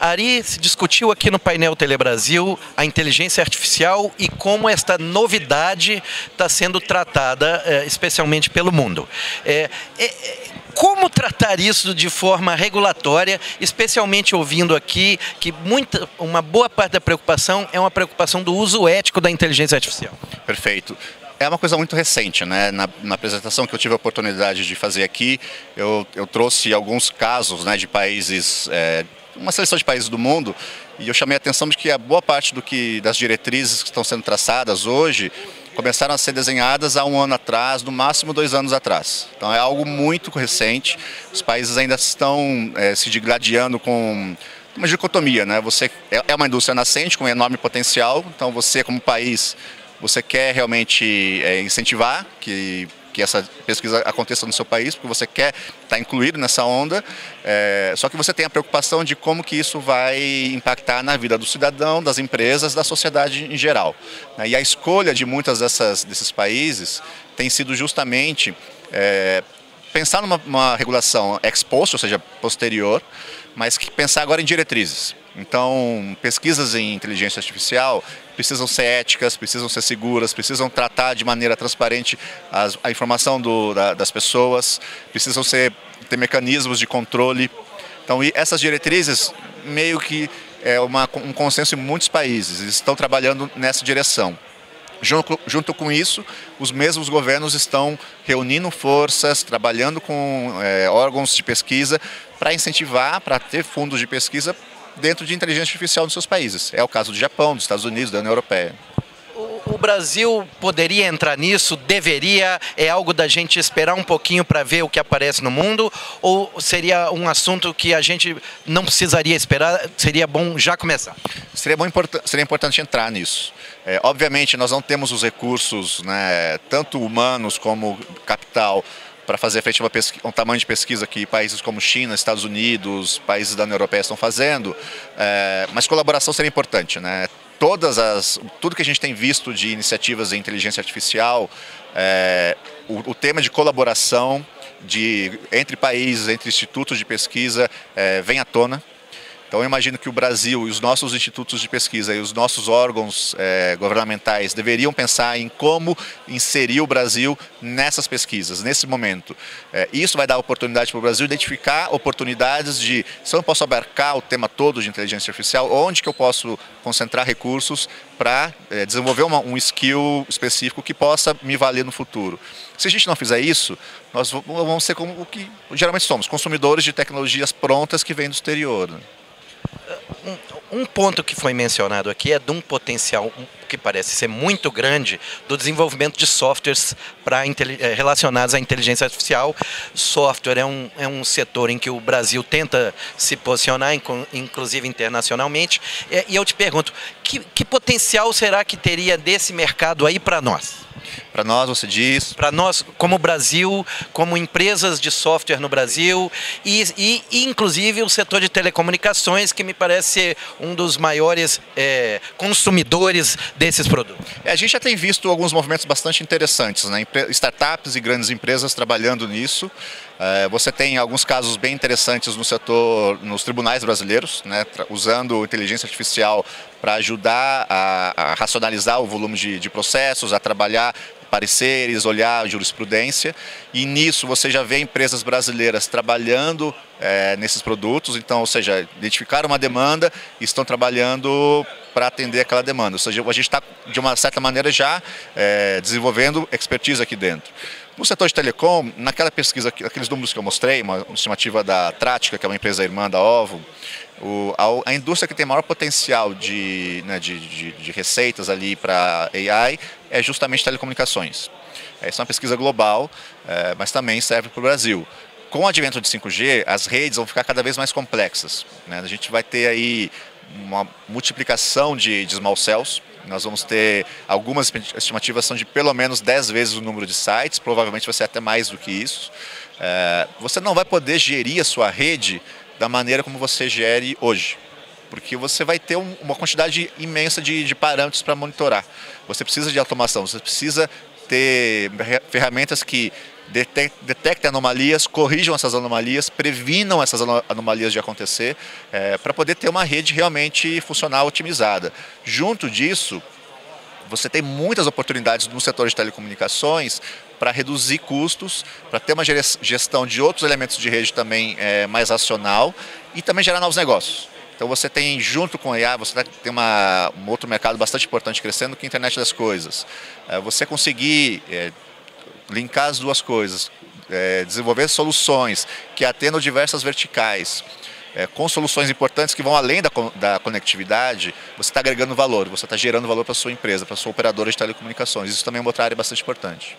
Ari, se discutiu aqui no painel Telebrasil a inteligência artificial e como esta novidade está sendo tratada, especialmente pelo mundo. Como tratar isso de forma regulatória, especialmente ouvindo aqui que uma boa parte da preocupação é uma preocupação do uso ético da inteligência artificial? Perfeito. É uma coisa muito recente, né? Na apresentação que eu tive a oportunidade de fazer aqui, eu trouxe alguns casos, né, de países, uma seleção de países do mundo, e eu chamei a atenção de que a boa parte das diretrizes que estão sendo traçadas hoje começaram a ser desenhadas há um ano atrás, no máximo 2 anos atrás. Então é algo muito recente, os países ainda estão se digladiando com uma dicotomia, né? Você é uma indústria nascente com um enorme potencial, então você como país... Você quer realmente incentivar que essa pesquisa aconteça no seu país, porque você quer estar incluído nessa onda, só que você tem a preocupação de como que isso vai impactar na vida do cidadão, das empresas, da sociedade em geral. E a escolha de muitas desses países tem sido justamente pensar numa regulação ex post, ou seja, posterior, mas que pensar agora em diretrizes. Então, pesquisas em inteligência artificial precisam ser éticas, precisam ser seguras, precisam tratar de maneira transparente a informação das pessoas, precisam ter mecanismos de controle. Então, essas diretrizes, meio que é um consenso em muitos países, eles estão trabalhando nessa direção. Junto com isso, os mesmos governos estão reunindo forças, trabalhando com órgãos de pesquisa para incentivar, para ter fundos de pesquisa dentro de inteligência artificial nos seus países. É o caso do Japão, dos Estados Unidos, da União Europeia. O Brasil poderia entrar nisso? Deveria? É algo da gente esperar um pouquinho para ver o que aparece no mundo? Ou seria um assunto que a gente não precisaria esperar? Seria bom já começar? Seria importante entrar nisso. Obviamente, nós não temos os recursos, né, tanto humanos como capital, para fazer frente a um tamanho de pesquisa que países como China, Estados Unidos, países da União Europeia estão fazendo, mas colaboração seria importante, né? Tudo que a gente tem visto de iniciativas de inteligência artificial, o tema de colaboração entre países, entre institutos de pesquisa, vem à tona. Então eu imagino que o Brasil e os nossos institutos de pesquisa e os nossos órgãos governamentais deveriam pensar em como inserir o Brasil nessas pesquisas, nesse momento. Isso vai dar oportunidade para o Brasil identificar oportunidades de, se eu não posso abarcar o tema todo de inteligência artificial, onde que eu posso concentrar recursos para desenvolver um skill específico que possa me valer no futuro. Se a gente não fizer isso, nós vamos ser como o que geralmente somos, consumidores de tecnologias prontas que vêm do exterior, né? Um ponto que foi mencionado aqui é de um potencial que parece ser muito grande do desenvolvimento de softwares relacionados à inteligência artificial. Software é um setor em que o Brasil tenta se posicionar, inclusive internacionalmente. E eu te pergunto, que potencial será que teria desse mercado aí para nós? Para nós, você diz? Para nós, como Brasil, como empresas de software no Brasil e inclusive o setor de telecomunicações, que me parece ser um dos maiores consumidores desses produtos. A gente já tem visto alguns movimentos bastante interessantes, né? Startups e grandes empresas trabalhando nisso. Você tem alguns casos bem interessantes no setor, nos tribunais brasileiros, né, usando inteligência artificial para ajudar a racionalizar o volume de processos, a trabalhar pareceres, olhar jurisprudência. E nisso você já vê empresas brasileiras trabalhando nesses produtos. Então, ou seja, identificaram uma demanda e estão trabalhando para atender aquela demanda. Ou seja, a gente está, de uma certa maneira, já desenvolvendo expertise aqui dentro. No setor de telecom, naquela pesquisa, aqueles números que eu mostrei, uma estimativa da Tratica, que é uma empresa irmã da Ovo, a indústria que tem maior potencial de receitas ali para AI é justamente telecomunicações. Essa é uma pesquisa global, mas também serve para o Brasil. Com o advento de 5G, as redes vão ficar cada vez mais complexas, né? A gente vai ter aí uma multiplicação de small cells. Nós vamos ter algumas estimativas são de pelo menos 10 vezes o número de sites, provavelmente vai ser até mais do que isso. Você não vai poder gerir a sua rede da maneira como você gere hoje, porque você vai ter uma quantidade imensa de parâmetros para monitorar. Você precisa de automação, você precisa ter ferramentas que detectem anomalias, corrijam essas anomalias, previnam essas anomalias de acontecer, para poder ter uma rede realmente funcional, otimizada. Junto disso, você tem muitas oportunidades no setor de telecomunicações para reduzir custos, para ter uma gestão de outros elementos de rede também mais racional e também gerar novos negócios. Então você tem, junto com a IA, você tem um outro mercado bastante importante crescendo, que é a internet das coisas. Você conseguir linkar as duas coisas, desenvolver soluções que atendam diversas verticais, com soluções importantes que vão além da conectividade, você está agregando valor, você está gerando valor para a sua empresa, para a sua operadora de telecomunicações. Isso também é uma outra área bastante importante.